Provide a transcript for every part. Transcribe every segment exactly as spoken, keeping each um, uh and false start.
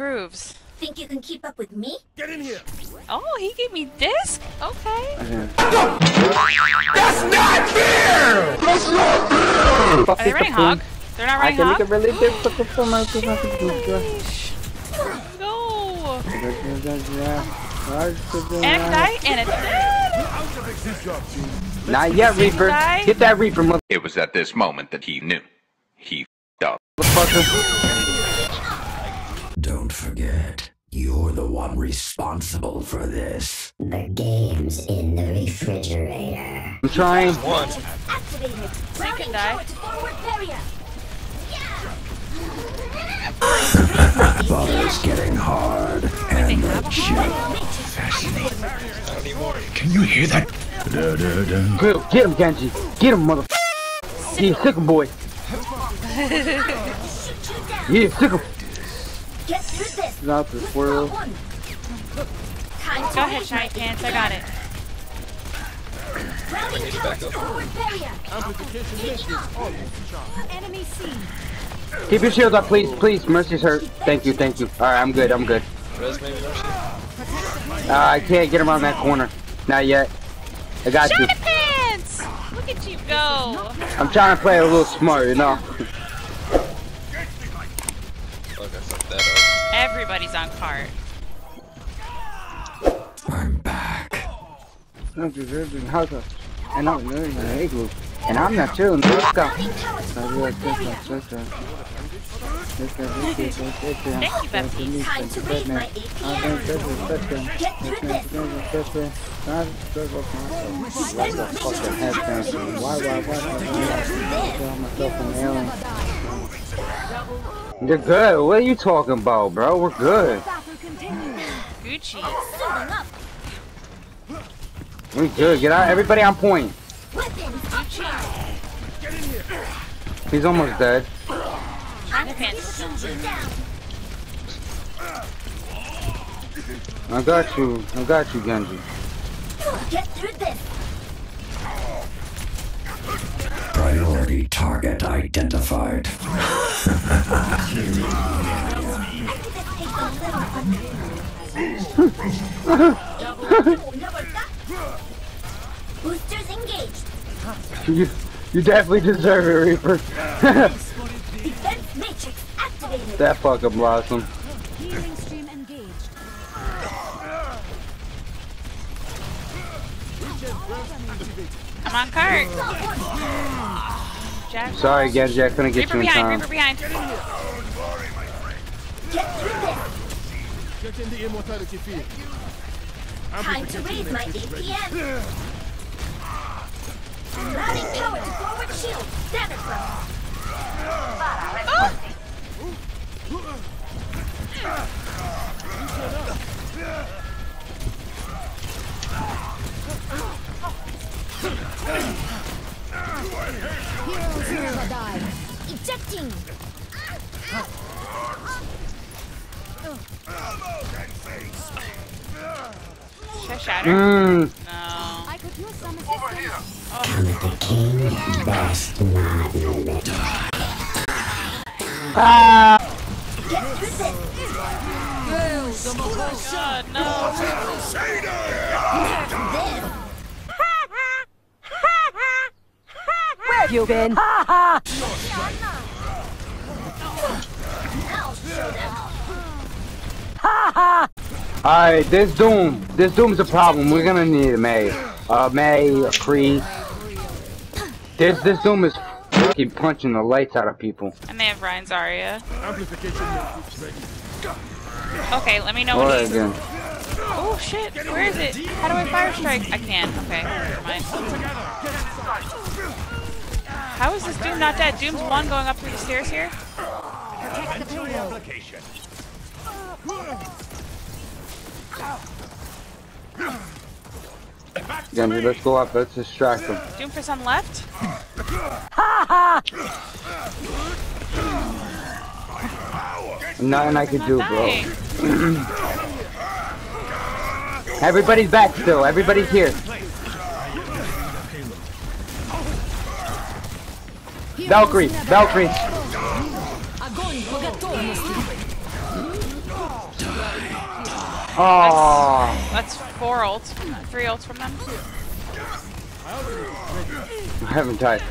improves. Think you can keep up with me? Get in here! Oh, he gave me disc? Okay. That's not fair! That's not fair! Are they running hog? They're not running hog? No! And a die and a dead! Not yet, Reaper. Get that Reaper, mother. It was at this moment that he knew. He f***ed up. Don't forget, you're the one responsible for this. The game's in the refrigerator. I'm trying. One. Activated. Second die. Forward barrier. Yeah. Father's getting hard, and the joke. Fascinating. Can you hear that? Da, da, da. Grill, get him, Genji. Get him, mother. He's sick boy. He's sick boy. Get through this. Not the swirl. Go ahead, Shy Pants. I got it. Rounding back up. Up. Enemy seen. Keep your shield up, please. Please. Mercy's hurt. Thank you. Thank you. Alright, I'm good. I'm good. Uh, I can't get him around that corner. Not yet. I got you. Shy Pants! Look at you go. I'm trying to play a little smart, you know. Everybody's on cart. I'm back. I'm deserving hugger. And I'm learning the A group. And I'm not chilling. Let's go. Thank you, Bethany. Time to raise my A P R. You're good. What are you talking about, bro? We're good. Gucci. We good. Get out. Everybody on point. He's almost dead. I got you. I got you, Genji. Get through this. Priority target identified. Boosters engaged. You, you definitely deserve it, Reaper. Defense matrix activated. That fucking blossom. Healing stream engaged. I'm on cart. Jack. Sorry, Genji, I couldn't get Reaper you in behind, time. Behind, Reaper behind. Get through this. Get in the immortality field. Time to raise my A P M. Routing power to forward shield. Damage from. Heroes never die. Ejecting. Should I shatter? Mm. No. I could use some assistance. Can the king best not die? Ah! Get through this. Oh my God! No. This. You been? Ha ha! Ha ha! Alright, this Doom. This Doom's a problem. We're gonna need a May. Uh, May, a Kree. This, this Doom is fucking punching the lights out of people. I may have Ryan's Aria. Okay, let me know what he's doing. Oh shit, where is it? How do I fire strike? I can't. Okay, never mind. How is this Doom not dead? Doom's one going up through the stairs here. Genji, let's go up. Let's distract him. Doom for some left. Nothing I could do, dying. Bro. Everybody's back still. Everybody's here. Valkyrie! Valkyrie! Oh. That's, that's four ults from them, three ults from them. I haven't died.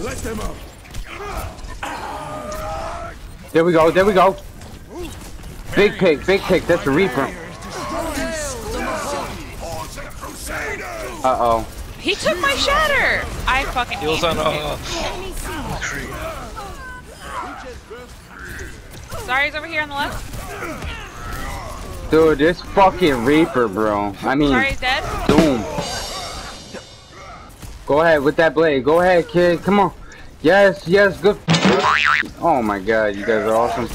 Let them up. There we go, there we go. Big pig, big pig, that's a Reaper. Uh oh. He took my shatter! I fucking hate him. Uh, Sorry, he's over here on the left. Dude, this fucking Reaper, bro. I mean, Sorry, he's dead. Doom. Go ahead with that blade. Go ahead, kid. Come on. Yes, yes, good. Oh my god, you guys are awesome.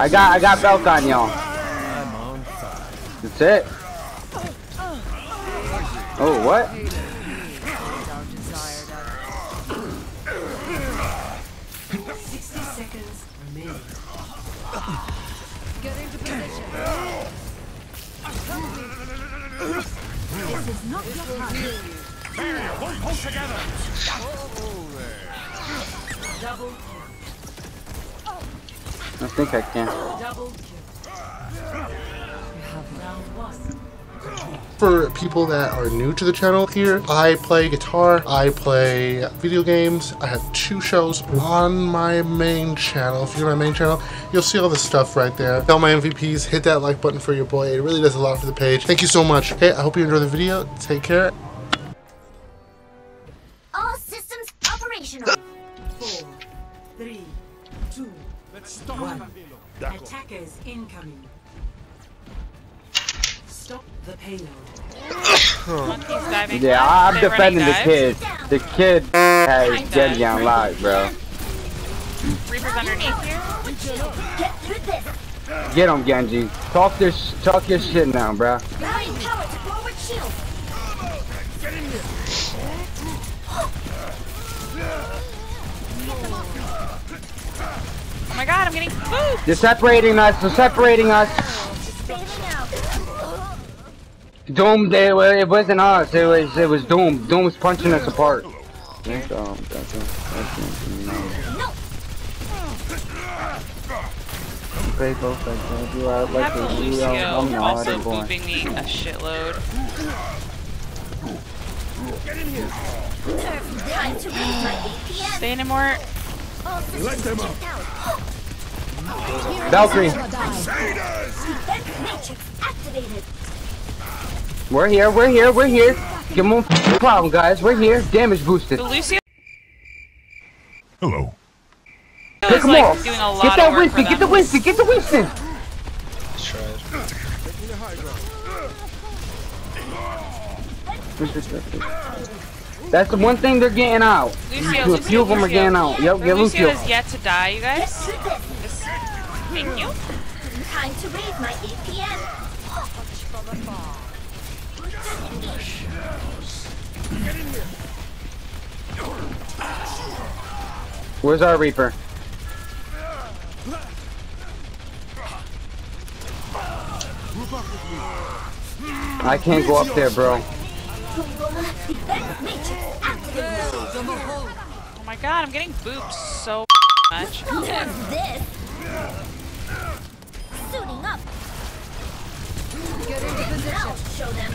I got, I got belt on y'all. That's it. Oh, what? sixty seconds remaining. Get into position. This is not your time. Hold together. Double. I think I can. Double. You have round one. For people that are new to the channel here, I play guitar, I play video games, I have two shows on my main channel. If you're on my main channel, you'll see all this stuff right there. Tell my M V Ps, hit that like button for your boy, it really does a lot for the page. Thank you so much. Hey, I hope you enjoy the video, take care. All systems operational. Four, three, two, one. Attackers incoming. Stop the payload. Diving, yeah, I'm defending the kid. The kid has Jenny on live, bro. Reaper's underneath here. Get him, Genji. Talk this, talk your shit now, bro. Oh my god, I'm getting spooked. They're separating us. They're separating us. Doom, they, it wasn't us, it was, it was Doom. Doom was punching us apart. Lucio also booping me a shitload. Say no more. Let them up. Valkyrie. Activated. We're here, we're here, we're here. Give them a problem, guys. We're here. Damage boosted. Lucio. Hello. Pick him off. Get that Winston, get the Winston, get the Winston. Let's try it. That's the one thing they're getting out. Lucio, a few of them are getting out. Yep, get Lucio. Lucio is yet to die, you guys. Thank you. Time to raise my E P M. Where's our Reaper? I can't go up there, bro. Oh my god, I'm getting booped so much. Suiting up. Get into position. Show them.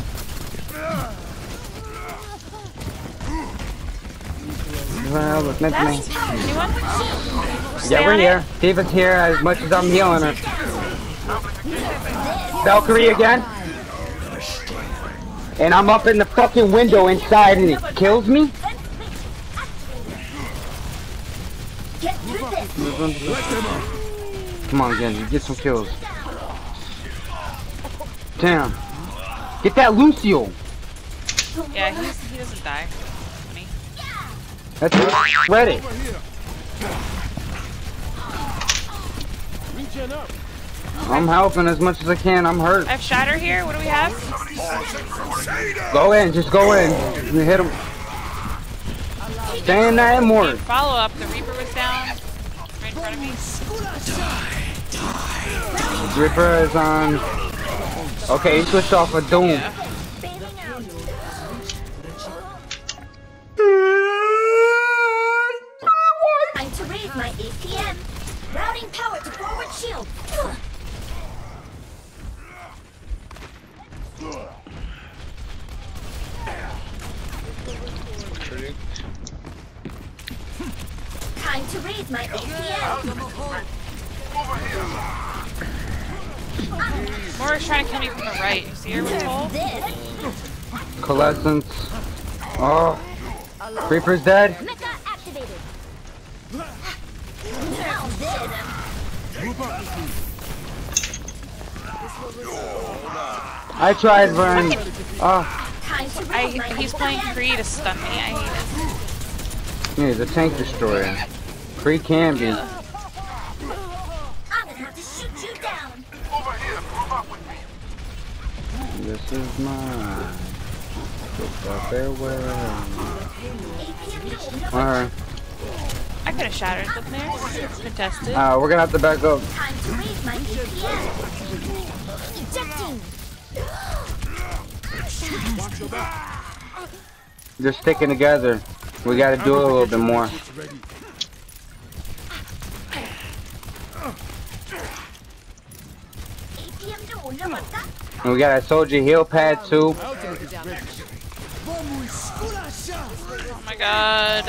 Well, look, next nice. Yeah, we're here. Diva's here as much as I'm healing her. Valkyrie again. And I'm up in the fucking window inside and it kills me? Come on, Genji, get some kills. Damn. Get that Lucio! Yeah, he's, he doesn't die. Funny. That's Reddit. I'm helping as much as I can, I'm hurt. I have Shatter here, what do we have? Go in, just go in. You hit him. Stay in that more. Follow up, the Reaper was down. Right in front of me. Die, die. Reaper is on. Okay, he switched off of Doom. Yeah. Time to raise my A P M. to raise my A P M. Mora's trying to kill me from the right. You see her with Cole? Coalescence. Oh. Creeper's dead. Mecha activated. Now this. I tried, Vern. Oh. I, he's playing Kree to stun me. I hate it. Yeah, he's a tank destroyer. Kree can be. I'm gonna have to shoot you down. Over here, move up with me. This is mine. Farewell. Alright. I could have shattered them there. Contested. Uh, we're gonna have to back up. Time to raise my E P M. Ejecting. They're sticking together. We gotta do it a little bit more. And we got a soldier heal pad too. Oh my god.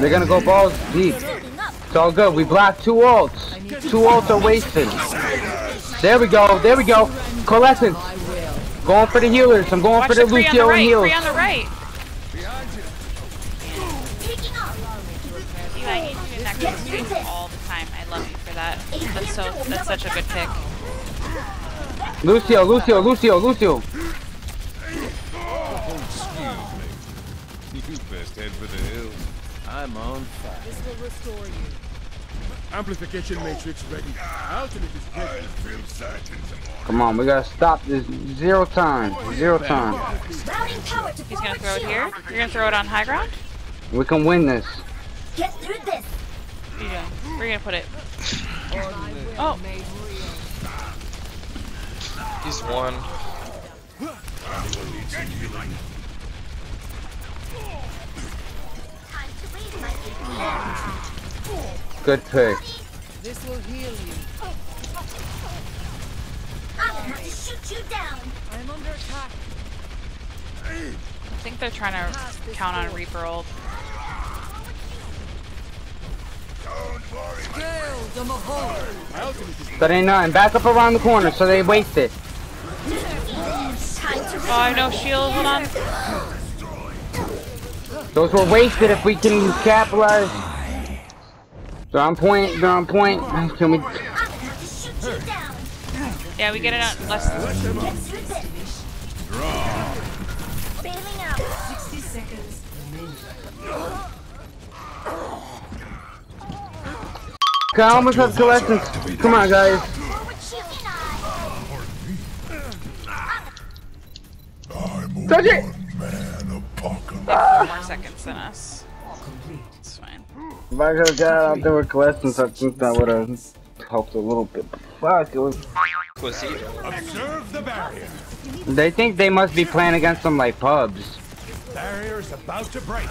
They're gonna go balls deep. It's all good. We blocked two ults. Two ults are wasted. There we go. There we go. Coalescence. Going for the healers. I'm going Watch for the, the Lucio right, and healers. Free on the right. You, I need to do that kind all the time. I love you for that. That's so. That's such a good pick. Lucio, Lucio, Lucio, Lucio. Oh, excuse me. You best head for the hills. I'm on fire. This will restore you. Amplification matrix ready. Ultimate is ready. Come on, we gotta stop this. Zero time. Zero time. He's gonna throw it here. You're gonna throw it on high ground? We can win this. Get through this. Yeah, we're gonna put it. Oh. He's one. Good pick. This will heal you. I'm going to shoot you down. I'm under attack. I think they're trying to count on Reaper ult. So they know, and back up around the corner, so they waste it. Oh, I know shield, hold on. Those were wasted if we can capitalize. They're on point, they're on point. Can we... Yeah, we get it out less than sixty seconds. I almost have coalescence. Come on, guys. Touch it! Ah. More seconds than us. It's fine. If I could have got out there with coalescence, I think that would have helped a little bit. Fuck, it was. Observe the barrier. They think they must be playing against some like pubs. Barrier is about to break.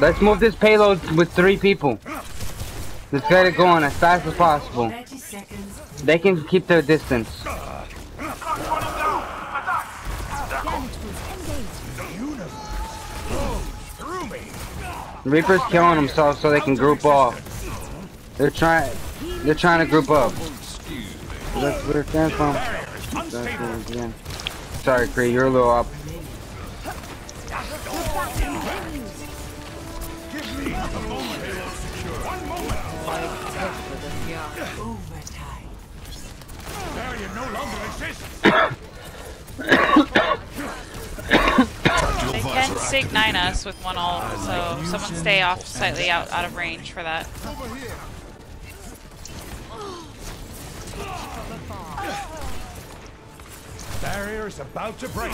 Let's move this payload with three people. Let's get it going as fast as possible. They can keep their distance. Reaper's killing themselves so they can group off. They're trying. They're trying to group up. That's where it stands from. That's where it stands. Sorry, Kree, you're a little up. They can sig nine us with one ult, so someone stay off slightly out, out of range for that. Barrier is about to break.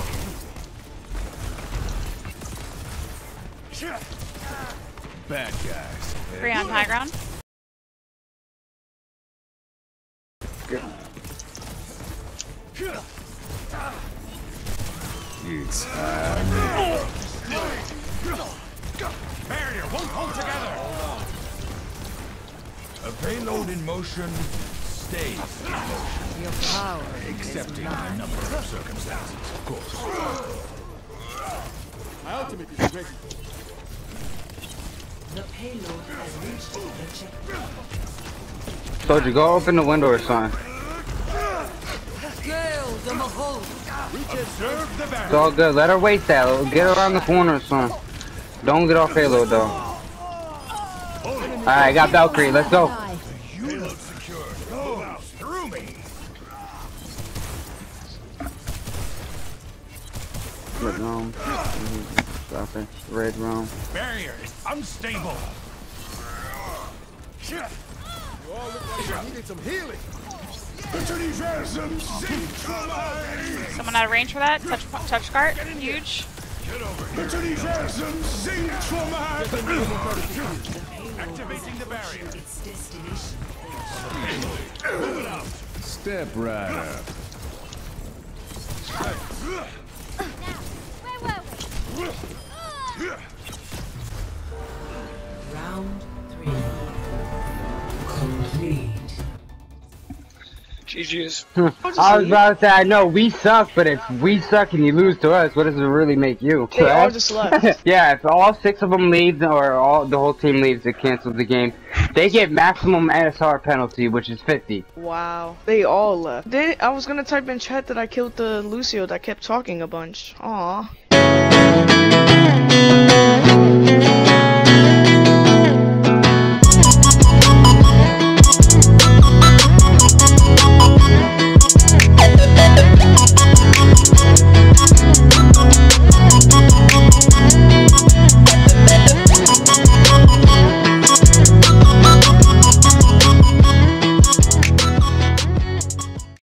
Bad guys. Free on high ground. Good. It's time. Barrier won't hold together. A payload in motion stays in motion. Your power excepting a number of circumstances, of course. My ultimate is ready. The payload has reached the checkpoint. Soldier, go open the window or something. It's all good. Let her wait that. Get around the corner or something. Don't get off payload though. Alright, got Valkyrie. Let's go. Red room. Stop it. Red room. Barrier is unstable. You all look like you needed some healing. Someone out of range for that? Touch, touch guard? Huge. Activating the barrier. Its destination. Step right up. Round three. Complete. G G's. I was about to say, I know we suck, but if we suck and you lose to us, what does it really make you? They all just left. Yeah, if all six of them leaves, or all the whole team leaves, it cancels the game. They get maximum A S R penalty, which is fifty. Wow. They all left. They, I was gonna type in chat that I killed the Lucio that kept talking a bunch. Aww.